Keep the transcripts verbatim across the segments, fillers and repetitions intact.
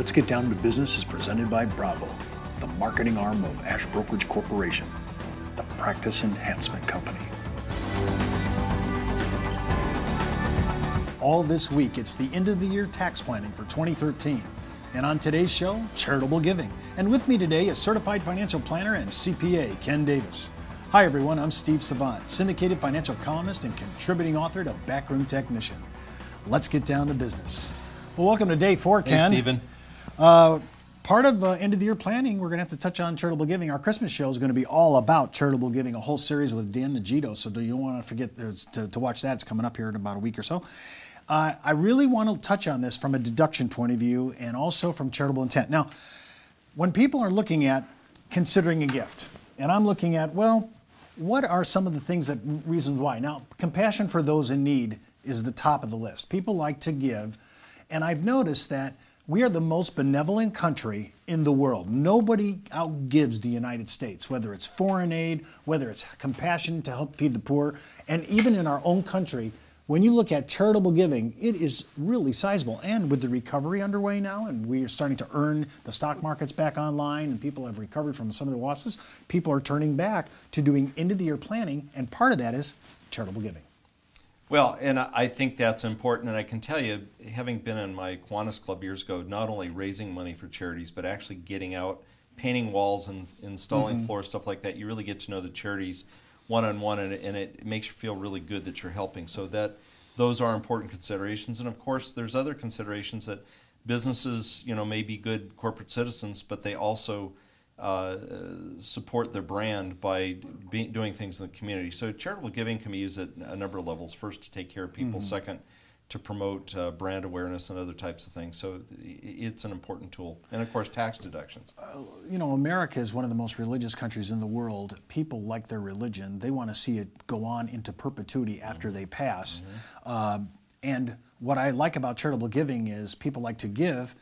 Let's Get Down to Business is presented by Bravo, the marketing arm of Ash Brokerage Corporation, the practice enhancement company. All this week, it's the end of the year tax planning for twenty thirteen. And on today's show, charitable giving. And with me today is certified financial planner and C P A, Ken Davis. Hi everyone, I'm Steve Savant, syndicated financial columnist and contributing author to Backroom Technician. Let's get down to business. Well, welcome to day four, Ken. Hey, Stephen. Uh, part of uh, end of the year planning, we're going to have to touch on charitable giving. Our Christmas show is going to be all about charitable giving, a whole series with Dan Nogito. So do you want to forget to, to watch that? It's coming up here in about a week or so. Uh, I really want to touch on this from a deduction point of view and also from charitable intent. Now, when people are looking at considering a gift, and I'm looking at, well, what are some of the things that reasons why? Now, compassion for those in need is the top of the list. People like to give, and I've noticed that we are the most benevolent country in the world. Nobody outgives the United States, whether it's foreign aid, whether it's compassion to help feed the poor, and even in our own country. When you look at charitable giving, it is really sizable. And with the recovery underway now, and we are starting to earn the stock markets back online, and people have recovered from some of their losses, people are turning back to doing end-of-the-year planning, and part of that is charitable giving. Well, and I think that's important, and I can tell you, having been in my Qantas Club years ago, not only raising money for charities, but actually getting out, painting walls and installing mm-hmm. floors, stuff like that, you really get to know the charities one-on-one, and, and it makes you feel really good that you're helping. So that those are important considerations. And of course, there's other considerations that businesses, you know, may be good corporate citizens, but they also uh, support their brand by be, doing things in the community. So charitable giving can be used at a number of levels. First, to take care of people. Mm-hmm. Second, to promote uh, brand awareness and other types of things. So it's an important tool. And of course, tax deductions. Uh, you know, America is one of the most religious countries in the world. People like their religion. They want to see it go on into perpetuity after mm-hmm. they pass. Mm-hmm. uh, and what I like about charitable giving is people like to give.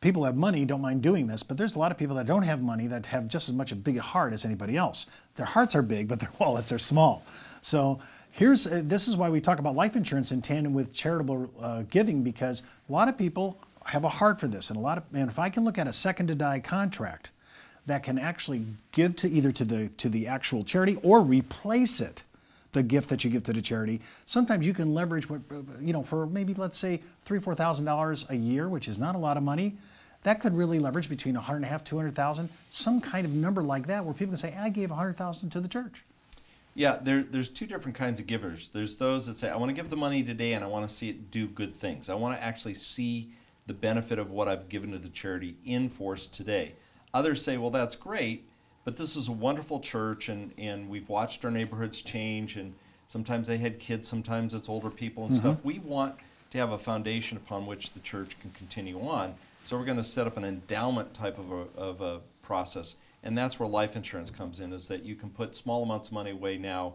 People have money, don't mind doing this, but there's a lot of people that don't have money that have just as much a big heart as anybody else. Their hearts are big, but their wallets are small. So here's, uh, this is why we talk about life insurance in tandem with charitable uh, giving, because a lot of people have a heart for this. And a lot of, and if I can look at a second to die contract that can actually give to either to the, to the actual charity or replace it, the gift that you give to the charity, sometimes you can leverage what, you know, for maybe let's say three, four thousand dollars a year, which is not a lot of money. That could really leverage between a hundred and a half, two hundred thousand, some kind of number like that, where people can say, "I gave a hundred thousand to the church." Yeah, there, there's two different kinds of givers. There's those that say, "I want to give the money today, and I want to see it do good things. I want to actually see the benefit of what I've given to the charity in force today." Others say, "Well, that's great, but this is a wonderful church, and, and we've watched our neighborhoods change, and sometimes they had kids, sometimes it's older people and mm-hmm. stuff. We want to have a foundation upon which the church can continue on, so we're going to set up an endowment type of a, of a process." And that's where life insurance comes in, is that you can put small amounts of money away now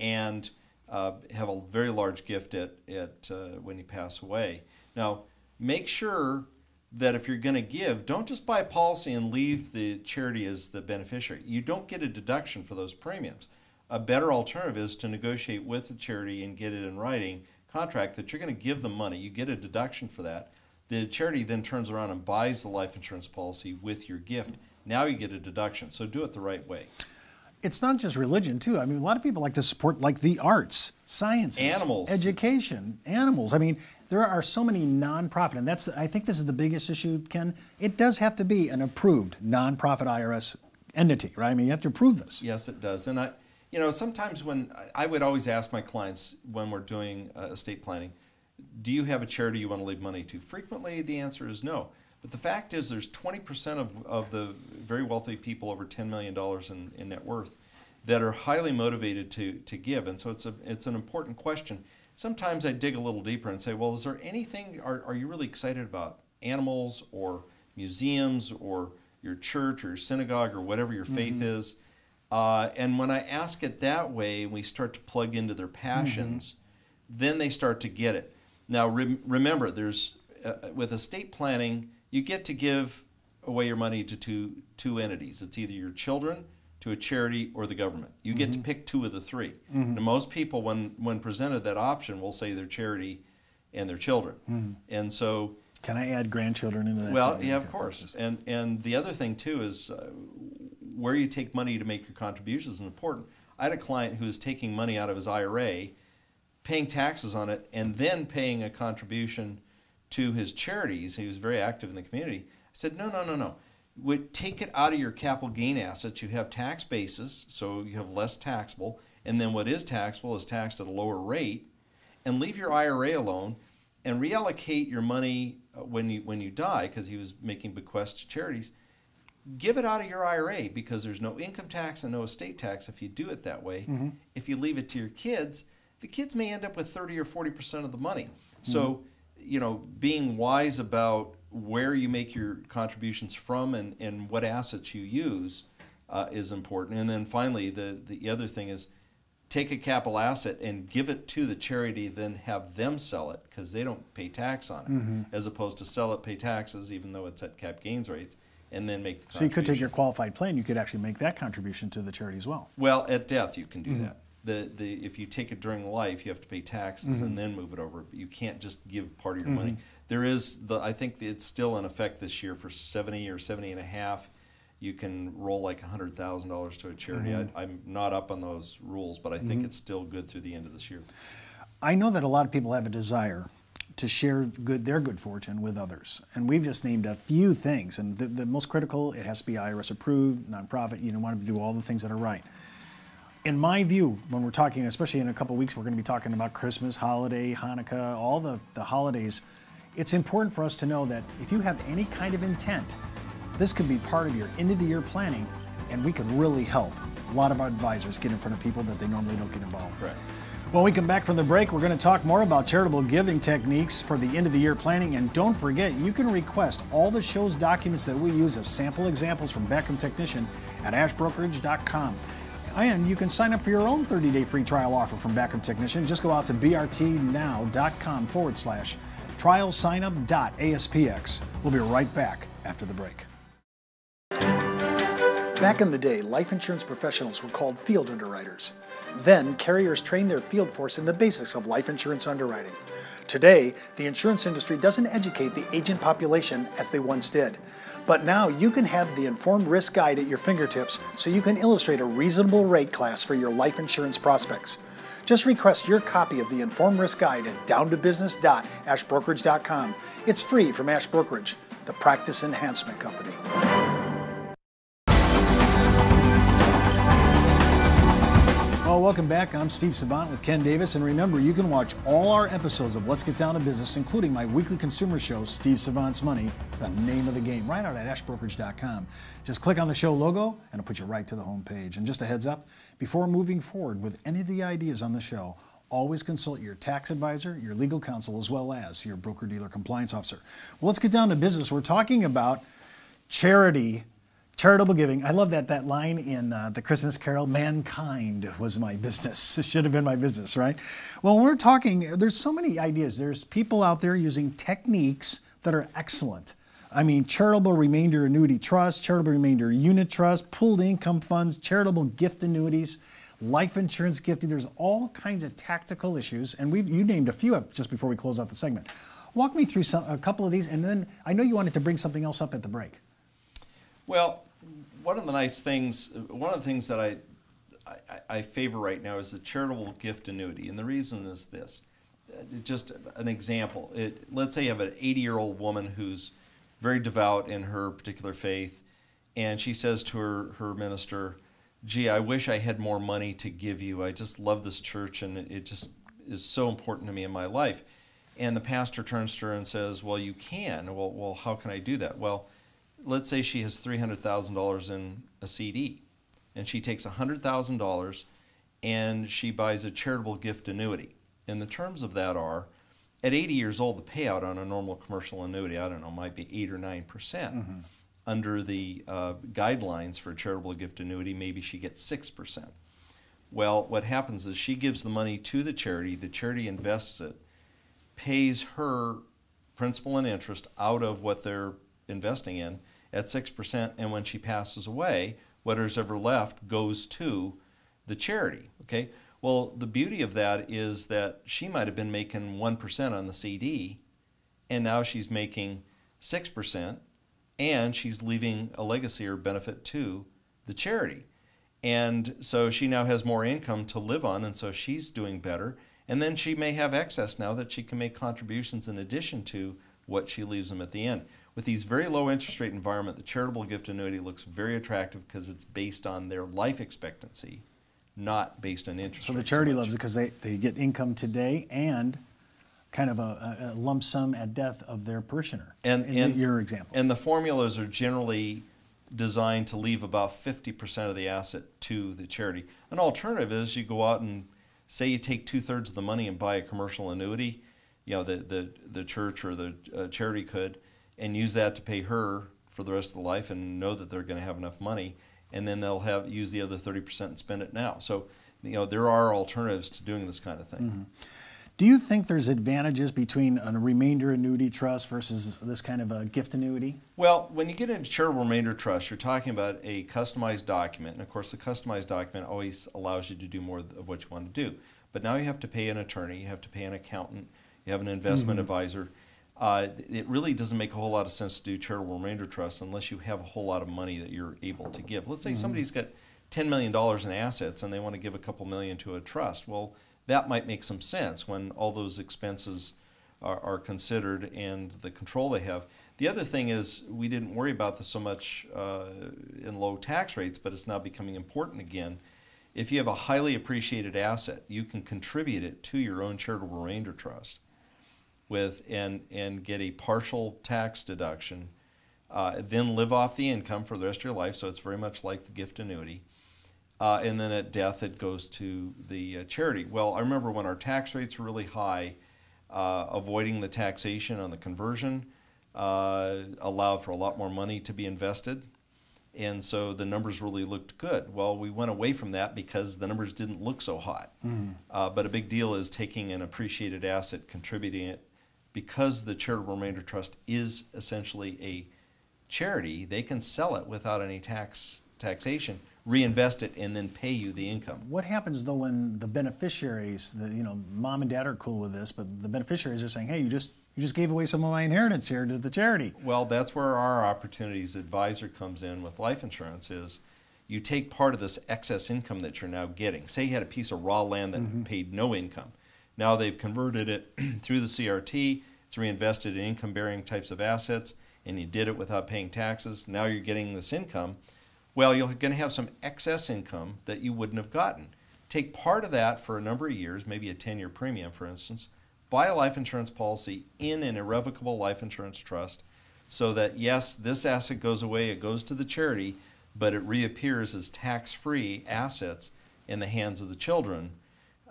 and uh, have a very large gift at, at uh, when you pass away. Now, make sure that if you're going to give, don't just buy a policy and leave the charity as the beneficiary. You don't get a deduction for those premiums. A better alternative is to negotiate with the charity and get it in writing contract that you're going to give them money. You get a deduction for that. The charity then turns around and buys the life insurance policy with your gift. Now you get a deduction. So do it the right way. It's not just religion, too. I mean, a lot of people like to support, like, the arts, sciences, animals, education, animals. I mean, there are so many nonprofit, and that's, I think this is the biggest issue, Ken. It does have to be an approved nonprofit I R S entity, right? I mean, you have to approve this. Yes, it does. And I, you know, sometimes when I would always ask my clients when we're doing uh, estate planning, do you have a charity you want to leave money to? Frequently, the answer is no. But the fact is there's twenty percent of, of the very wealthy people over ten million dollars in, in net worth that are highly motivated to, to give. And so it's, a, it's an important question. Sometimes I dig a little deeper and say, well, is there anything, are, are you really excited about animals or museums or your church or your synagogue or whatever your faith mm-hmm. is? Uh, and when I ask it that way, we start to plug into their passions, mm-hmm. then they start to get it. Now, re- remember, there's uh, with estate planning, you get to give away your money to two, two entities. It's either your children, to a charity, or the government. You mm-hmm. get to pick two of the three. Mm-hmm. Now, most people, when, when presented that option, will say their charity and their children. Mm-hmm. And so Can I add grandchildren into that? Well, yeah, of course. And and the other thing too is uh, where you take money to make your contributions is important. I had a client who was taking money out of his I R A, paying taxes on it, and then paying a contribution to his charities. He was very active in the community. I said, no, no, no, no. Would take it out of your capital gain assets. You have tax basis, so you have less taxable, and then what is taxable is taxed at a lower rate, and leave your I R A alone, and reallocate your money when you when you die, because he was making bequests to charities. Give it out of your I R A because there's no income tax and no estate tax if you do it that way. Mm-hmm. If you leave it to your kids, the kids may end up with thirty or forty percent of the money. Mm-hmm. So, you know, being wise about where you make your contributions from and, and what assets you use uh, is important. And then finally, the, the other thing is take a capital asset and give it to the charity, then have them sell it because they don't pay tax on it, mm-hmm. as opposed to sell it, pay taxes, even though it's at cap gains rates, and then make the contribution. So you could take your qualified plan, you could actually make that contribution to the charity as well. Well, at death you can do mm-hmm. that. The, the, if you take it during life, you have to pay taxes mm-hmm. and then move it over. But you can't just give part of your mm-hmm. money. There is, the, I think it's still in effect this year for seventy or seventy and a half. You can roll like one hundred thousand dollars to a charity. Mm-hmm. I, I'm not up on those rules, but I think mm-hmm. it's still good through the end of this year. I know that a lot of people have a desire to share good, their good fortune with others. And we've just named a few things. And the, the most critical, it has to be I R S approved, nonprofit. You want to do all the things that are right. In my view, when we're talking, especially in a couple of weeks, we're going to be talking about Christmas, holiday, Hanukkah, all the, the holidays. It's important for us to know that if you have any kind of intent, this could be part of your end of the year planning, and we can really help a lot of our advisors get in front of people that they normally don't get involved with. Right. When we come back from the break, we're going to talk more about charitable giving techniques for the end of the year planning. And don't forget, you can request all the show's documents that we use as sample examples from Backroom Technician at ash brokerage dot com. And you can sign up for your own thirty day free trial offer from Backroom Technician. Just go out to brtnow.com forward slash trial signup dot ASPX. We'll be right back after the break. Back in the day, life insurance professionals were called field underwriters. Then, carriers trained their field force in the basics of life insurance underwriting. Today, the insurance industry doesn't educate the agent population as they once did. But now you can have the Informed Risk Guide at your fingertips so you can illustrate a reasonable rate class for your life insurance prospects. Just request your copy of the Informed Risk Guide at down to business dot ash brokerage dot com. It's free from Ash Brokerage, the practice enhancement company. Well, welcome back. I'm Steve Savant with Ken Davis, and remember, you can watch all our episodes of Let's Get Down to Business, including my weekly consumer show, Steve Savant's Money, The Name of the Game, right out at ash brokerage dot com. Just click on the show logo, and it'll put you right to the homepage. And just a heads up, before moving forward with any of the ideas on the show, always consult your tax advisor, your legal counsel, as well as your broker-dealer compliance officer. Well, let's get down to business. We're talking about charity. Charitable giving. I love that that line in uh, the Christmas Carol, mankind was my business. It should have been my business, right? Well, when we're talking, there's so many ideas. There's people out there using techniques that are excellent. I mean, charitable remainder annuity trust, charitable remainder unit trust, pooled income funds, charitable gift annuities, life insurance gifting. There's all kinds of tactical issues, and we've, you named a few up just before we close out the segment. Walk me through some, a couple of these, and then I know you wanted to bring something else up at the break. Well, one of the nice things, one of the things that I, I, I favor right now is the charitable gift annuity, and the reason is this. Just an example. It, let's say you have an eighty year old woman who's very devout in her particular faith, and she says to her, her minister, gee, I wish I had more money to give you. I just love this church, and it, it just is so important to me in my life. And the pastor turns to her and says, well, you can. Well, well how can I do that? Well, let's say she has three hundred thousand dollars in a C D, and she takes one hundred thousand dollars and she buys a charitable gift annuity. And the terms of that are, at eighty years old, the payout on a normal commercial annuity, I don't know, might be eight or nine percent. Mm-hmm. Under the uh, guidelines for a charitable gift annuity, maybe she gets six percent. Well, what happens is she gives the money to the charity, the charity invests it, pays her principal and interest out of what they're investing in at six percent, and when she passes away, whatever's ever left goes to the charity, okay? Well, the beauty of that is that she might have been making one percent on the C D, and now she's making six percent, and she's leaving a legacy or benefit to the charity. And so she now has more income to live on, and so she's doing better. And then she may have excess now that she can make contributions in addition to what she leaves them at the end. With these very low interest rate environment, the charitable gift annuity looks very attractive because it's based on their life expectancy, not based on interest rate. So the charity loves it because they, they get income today and kind of a, a lump sum at death of their parishioner, and, in and, your example. And the formulas are generally designed to leave about fifty percent of the asset to the charity. An alternative is you go out and say you take two-thirds of the money and buy a commercial annuity, you know, the, the, the church or the uh, charity could, and use that to pay her for the rest of the life and know that they're going to have enough money, and then they'll have use the other thirty percent and spend it now. So, you know, there are alternatives to doing this kind of thing. Mm-hmm. Do you think there's advantages between a remainder annuity trust versus this kind of a gift annuity? Well, when you get into charitable remainder trust, you're talking about a customized document. And of course, the customized document always allows you to do more of what you want to do. But now you have to pay an attorney, you have to pay an accountant, you have an investment mm-hmm. advisor. Uh, it really doesn't make a whole lot of sense to do charitable remainder trust unless you have a whole lot of money that you're able to give. Let's say mm-hmm. somebody's got ten million dollars in assets and they want to give a couple million to a trust. Well, that might make some sense when all those expenses are, are considered and the control they have. The other thing is we didn't worry about this so much uh, in low tax rates, but it's now becoming important again. If you have a highly appreciated asset, you can contribute it to your own charitable remainder trust with and, and get a partial tax deduction, uh, then live off the income for the rest of your life, so it's very much like the gift annuity. Uh, and then at death, it goes to the uh, charity. Well, I remember when our tax rates were really high, uh, avoiding the taxation on the conversion uh, allowed for a lot more money to be invested. And so the numbers really looked good. Well, we went away from that because the numbers didn't look so hot. Mm. Uh, but a big deal is taking an appreciated asset, contributing it. Because the charitable remainder trust is essentially a charity, they can sell it without any tax taxation, reinvest it, and then pay you the income. What happens though when the beneficiaries, the, you know, mom and dad are cool with this, but the beneficiaries are saying, hey, you just you just gave away some of my inheritance here to the charity? Well, that's where our opportunities advisor comes in with life insurance. Is you take part of this excess income that you're now getting. Say you had a piece of raw land that mm-hmm. paid no income. Now they've converted it through the C R T, it's reinvested in income-bearing types of assets, and you did it without paying taxes. Now you're getting this income. Well, you're going to have some excess income that you wouldn't have gotten. Take part of that for a number of years, maybe a ten-year premium, for instance. Buy a life insurance policy in an irrevocable life insurance trust so that, yes, this asset goes away, it goes to the charity, but it reappears as tax-free assets in the hands of the children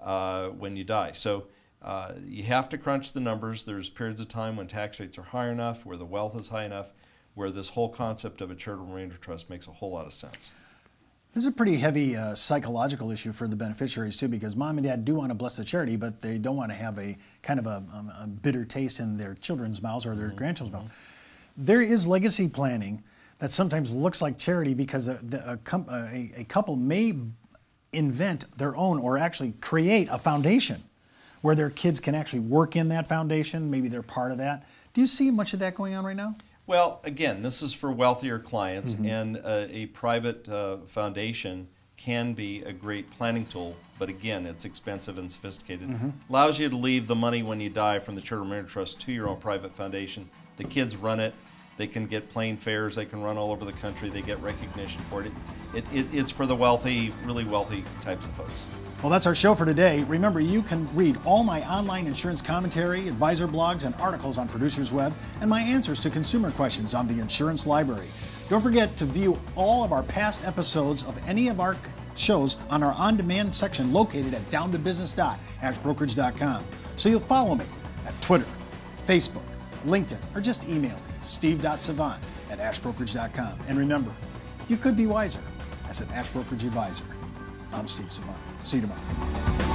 uh, when you die. So uh, you have to crunch the numbers. There's periods of time when tax rates are high enough, where the wealth is high enough, where this whole concept of a charitable remainder trust makes a whole lot of sense. This is a pretty heavy uh, psychological issue for the beneficiaries too, because mom and dad do want to bless the charity, but they don't want to have a kind of a, um, a bitter taste in their children's mouths or their mm-hmm. grandchildren's mouths. Mm-hmm. There is legacy planning that sometimes looks like charity because a, the, a, com a, a couple may invent their own or actually create a foundation where their kids can actually work in that foundation. Maybe they're part of that. Do you see much of that going on right now? Well, again, this is for wealthier clients, mm-hmm. and uh, a private uh, foundation can be a great planning tool, but again, it's expensive and sophisticated. Mm-hmm. Allows you to leave the money when you die from the charitable remainder trust to your own private foundation. The kids run it. They can get plane fares. They can run all over the country. They get recognition for it. It, it, it it's for the wealthy, really wealthy types of folks. Well, that's our show for today. Remember, you can read all my online insurance commentary, advisor blogs, and articles on Producers' Web, and my answers to consumer questions on the Insurance Library. Don't forget to view all of our past episodes of any of our shows on our on-demand section located at down to business dot ash brokerage dot com. So you'll follow me at Twitter, Facebook, LinkedIn, or just email me, steve dot savant at ash brokerage dot com. And remember, you could be wiser as an Ash Brokerage advisor. I'm Steve Savant. See you tomorrow.